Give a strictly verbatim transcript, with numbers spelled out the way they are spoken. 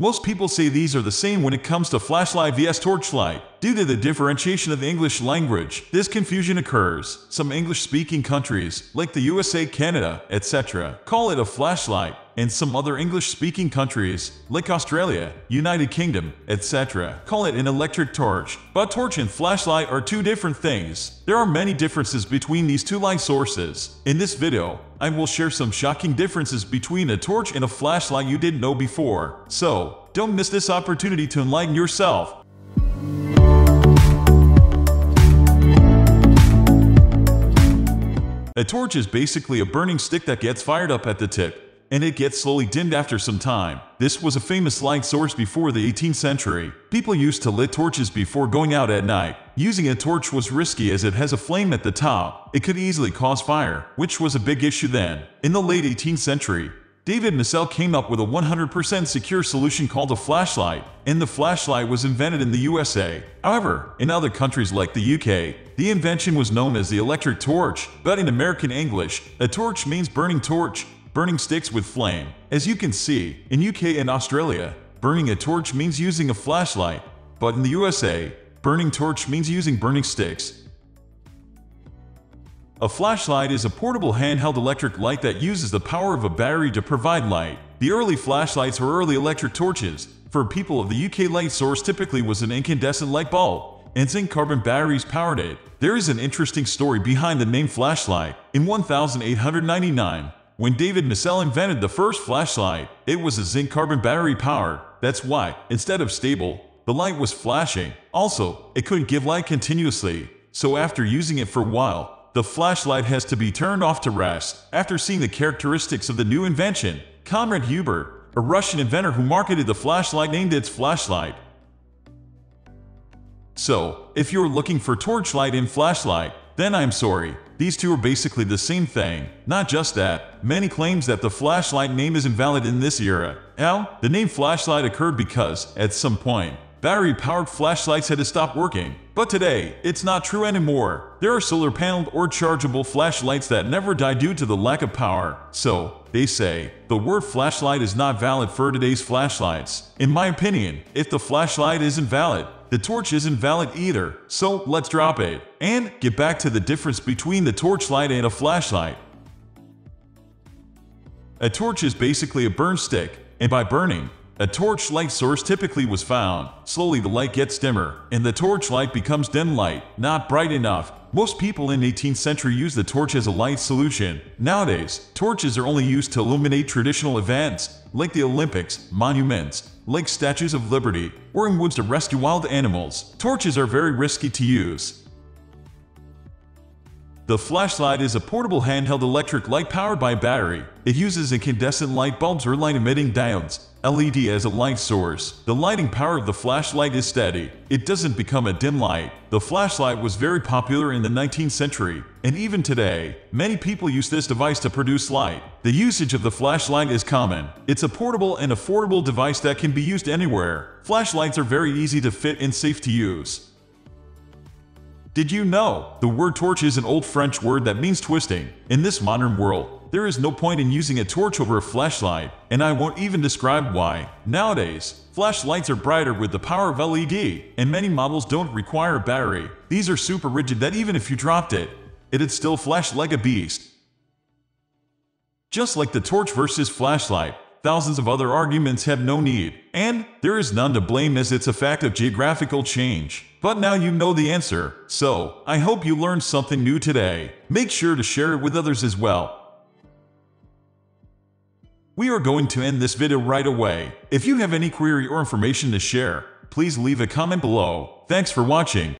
Most people say these are the same when it comes to flashlight versus torchlight. Due to the differentiation of the English language, this confusion occurs. Some English-speaking countries, like the U S A, Canada, et cetera, call it a flashlight, and some other English-speaking countries, like Australia, United Kingdom, et cetera, call it an electric torch. But torch and flashlight are two different things. There are many differences between these two light sources. In this video, I will share some shocking differences between a torch and a flashlight you didn't know before. So, don't miss this opportunity to enlighten yourself. A torch is basically a burning stick that gets fired up at the tip, and it gets slowly dimmed after some time. This was a famous light source before the eighteenth century. People used to lit torches before going out at night. Using a torch was risky as it has a flame at the top. It could easily cause fire, which was a big issue then. In the late eighteenth century, David Misell came up with a one hundred percent secure solution called a flashlight, and the flashlight was invented in the U S A. However, in other countries like the U K, the invention was known as the electric torch, but in American English, a torch means burning torch, burning sticks with flame. As you can see, in U K and Australia, burning a torch means using a flashlight, but in the U S A, burning torch means using burning sticks. A flashlight is a portable handheld electric light that uses the power of a battery to provide light. The early flashlights were early electric torches. For people of the U K, light source typically was an incandescent light bulb, and zinc carbon batteries powered it. There is an interesting story behind the name flashlight. In eighteen ninety-nine, when David Misell invented the first flashlight, it was a zinc carbon battery powered. That's why, instead of stable, the light was flashing. Also, it couldn't give light continuously, so after using it for a while, the flashlight has to be turned off to rest. After seeing the characteristics of the new invention, Comrade Huber, a Russian inventor who marketed the flashlight, named it flashlight. So, if you're looking for torchlight and flashlight, then I'm sorry. These two are basically the same thing. Not just that, many claims that the flashlight name is invalid in this era. Now, the name flashlight occurred because, at some point, battery-powered flashlights had to stop working. But today, it's not true anymore. There are solar-paneled or chargeable flashlights that never die due to the lack of power. So, they say, the word flashlight is not valid for today's flashlights. In my opinion, if the flashlight isn't valid, the torch isn't valid either. So, let's drop it and get back to the difference between the torchlight and a flashlight. A torch is basically a burn stick, and by burning, a torch light source typically was found. Slowly the light gets dimmer, and the torch light becomes dim light, not bright enough. Most people in the eighteenth century used the torch as a light solution. Nowadays, torches are only used to illuminate traditional events, like the Olympics, monuments, like statues of liberty, or in woods to rescue wild animals. Torches are very risky to use. The flashlight is a portable handheld electric light powered by a battery. It uses incandescent light bulbs or light-emitting diodes, L E D, as a light source. The lighting power of the flashlight is steady. It doesn't become a dim light. The flashlight was very popular in the nineteenth century, and even today, many people use this device to produce light. The usage of the flashlight is common. It's a portable and affordable device that can be used anywhere. Flashlights are very easy to fit and safe to use. Did you know? The word torch is an old French word that means twisting. In this modern world, there is no point in using a torch over a flashlight, and I won't even describe why. Nowadays, flashlights are brighter with the power of L E D, and many models don't require a battery. These are super rigid that even if you dropped it, it'd still flash like a beast. Just like the torch versus flashlight, thousands of other arguments have no need, and there is none to blame as it's a fact of geographical change. But now you know the answer, so I hope you learned something new today. Make sure to share it with others as well. We are going to end this video right away. If you have any query or information to share, please leave a comment below. Thanks for watching.